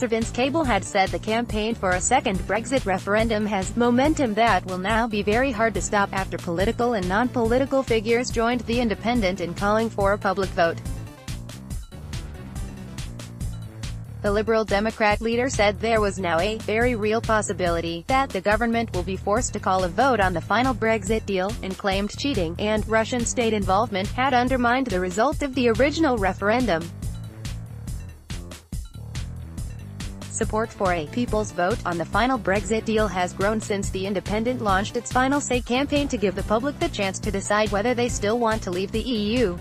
Mr. Vince Cable had said the campaign for a second Brexit referendum has momentum that will now be very hard to stop after political and non-political figures joined the Independent in calling for a public vote. The Liberal Democrat leader said there was now a very real possibility that the government will be forced to call a vote on the final Brexit deal, and claimed cheating and Russian state involvement had undermined the result of the original referendum. Support for a People's Vote on the final Brexit deal has grown since the Independent launched its Final Say campaign to give the public the chance to decide whether they still want to leave the EU.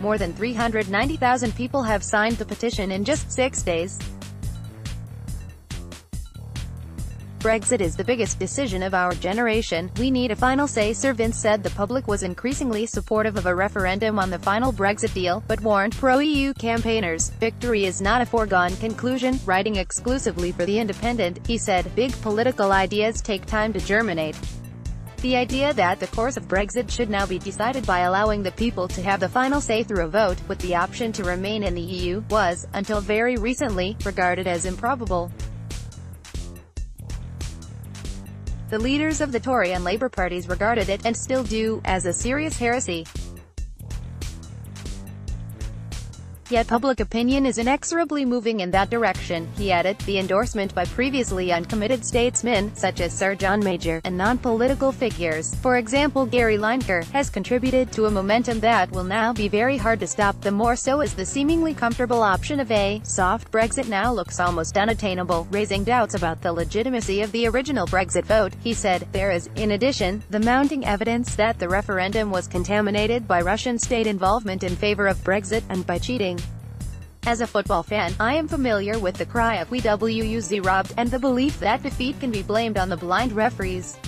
More than 390,000 people have signed the petition in just 6 days. Brexit is the biggest decision of our generation, we need a final say. Sir Vince said the public was increasingly supportive of a referendum on the final Brexit deal, but warned pro-EU campaigners, victory is not a foregone conclusion. Writing exclusively for The Independent, he said, big political ideas take time to germinate. The idea that the course of Brexit should now be decided by allowing the people to have the final say through a vote, with the option to remain in the EU, was, until very recently, regarded as improbable. The leaders of the Tory and Labour parties regarded it, and still do, as a serious heresy. Yet public opinion is inexorably moving in that direction, he added. The endorsement by previously uncommitted statesmen, such as Sir John Major, and non-political figures, for example Gary Lineker, has contributed to a momentum that will now be very hard to stop, the more so as the seemingly comfortable option of a soft Brexit now looks almost unattainable, raising doubts about the legitimacy of the original Brexit vote, he said. There is, in addition, the mounting evidence that the referendum was contaminated by Russian state involvement in favor of Brexit, and by cheating. As a football fan, I am familiar with the cry of "We WUZ robbed," and the belief that defeat can be blamed on the blind referees.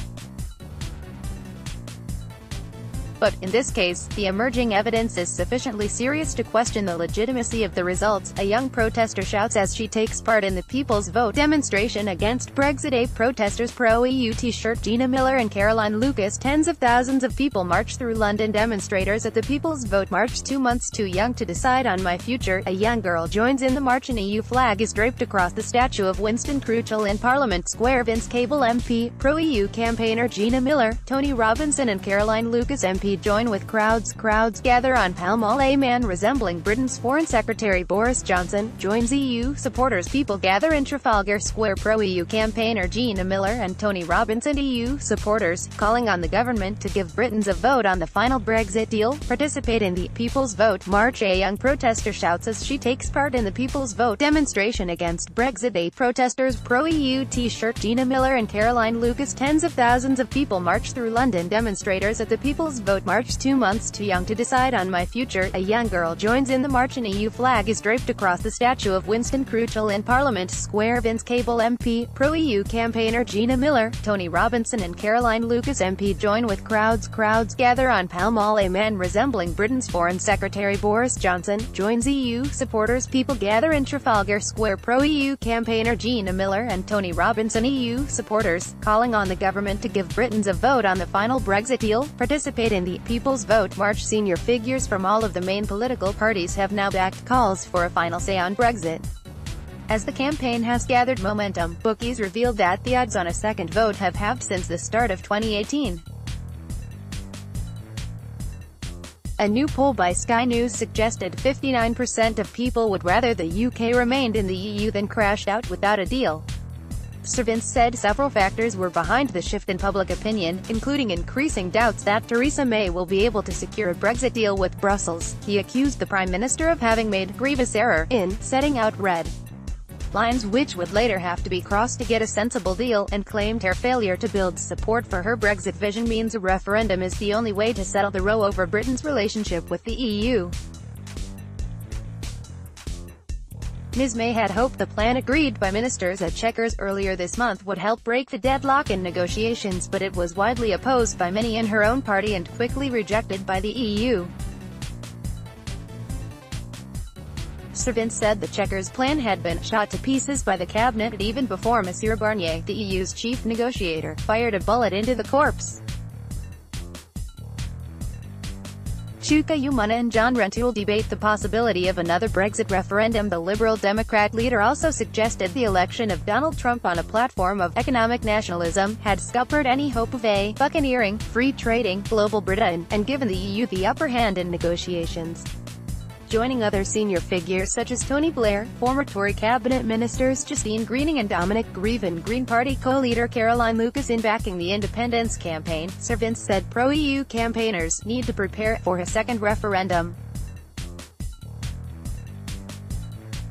But, in this case, the emerging evidence is sufficiently serious to question the legitimacy of the results, a young protester shouts as she takes part in the People's Vote demonstration against Brexit. A protesters' pro-EU t-shirt Gina Miller and Caroline Lucas. Tens of thousands of people marched through London. Demonstrators at the People's Vote march, 2 months too young to decide on my future. A young girl joins in the march. An EU flag is draped across the statue of Winston Churchill in Parliament Square. Vince Cable MP, pro-EU campaigner Gina Miller, Tony Robinson and Caroline Lucas MP join with crowds. Crowds gather on Pall Mall. A man resembling Britain's Foreign Secretary Boris Johnson joins EU supporters. People gather in Trafalgar Square. Pro-EU campaigner Gina Miller and Tony Robinson, EU supporters, calling on the government to give Britons a vote on the final Brexit deal, participate in the People's Vote march. A young protester shouts as she takes part in the People's Vote demonstration against Brexit. A protesters' pro-EU t-shirt Gina Miller and Caroline Lucas. Tens of thousands of people march through London. Demonstrators at the People's Vote march, 2 months too young to decide on my future. A young girl joins in the march. An EU flag is draped across the statue of Winston Churchill in Parliament Square. Vince Cable MP, pro-EU campaigner Gina Miller, Tony Robinson and Caroline Lucas MP join with crowds. Crowds gather on Pall Mall. A man resembling Britain's Foreign Secretary Boris Johnson joins EU supporters. People gather in Trafalgar Square. Pro-EU campaigner Gina Miller and Tony Robinson, EU supporters, calling on the government to give Britons a vote on the final Brexit deal, participate in the People's Vote march. Senior figures from all of the main political parties have now backed calls for a final say on Brexit. As the campaign has gathered momentum, bookies revealed that the odds on a second vote have halved since the start of 2018. A new poll by Sky News suggested 59% of people would rather the UK remained in the EU than crashed out without a deal. Sir Vince said several factors were behind the shift in public opinion, including increasing doubts that Theresa May will be able to secure a Brexit deal with Brussels. He accused the Prime Minister of having made grievous error in setting out red lines which would later have to be crossed to get a sensible deal, and claimed her failure to build support for her Brexit vision means a referendum is the only way to settle the row over Britain's relationship with the EU. Ms May had hoped the plan agreed by ministers at Chequers earlier this month would help break the deadlock in negotiations, but it was widely opposed by many in her own party and quickly rejected by the EU. Sir Vince said the Chequers plan had been shot to pieces by the cabinet even before Monsieur Barnier, the EU's chief negotiator, fired a bullet into the corpse. Chuka Umunna and John Rentoul debate the possibility of another Brexit referendum. The Liberal Democrat leader also suggested the election of Donald Trump on a platform of economic nationalism had scuppered any hope of a buccaneering, free trading, global Britain, and given the EU the upper hand in negotiations. Joining other senior figures such as Tony Blair, former Tory cabinet ministers Justine Greening and Dominic Grieve, and Green Party co-leader Caroline Lucas in backing the Independence campaign, Sir Vince said pro-EU campaigners need to prepare for a second referendum.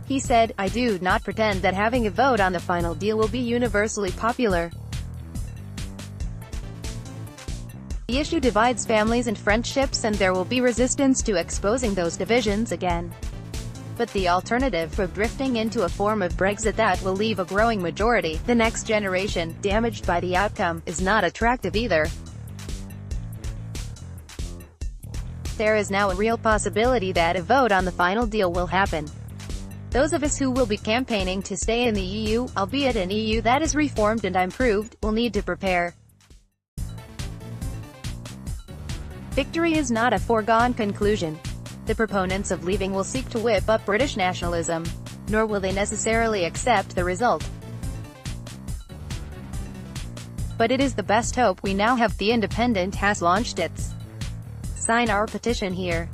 He said, "I do not pretend that having a vote on the final deal will be universally popular. The issue divides families and friendships, and there will be resistance to exposing those divisions again. But the alternative of drifting into a form of Brexit that will leave a growing majority, the next generation, damaged by the outcome, is not attractive either. There is now a real possibility that a vote on the final deal will happen. Those of us who will be campaigning to stay in the EU, albeit an EU that is reformed and improved, will need to prepare. Victory is not a foregone conclusion. The proponents of leaving will seek to whip up British nationalism, nor will they necessarily accept the result. But it is the best hope we now have. The Independent has launched its "Sign Our Petition Here"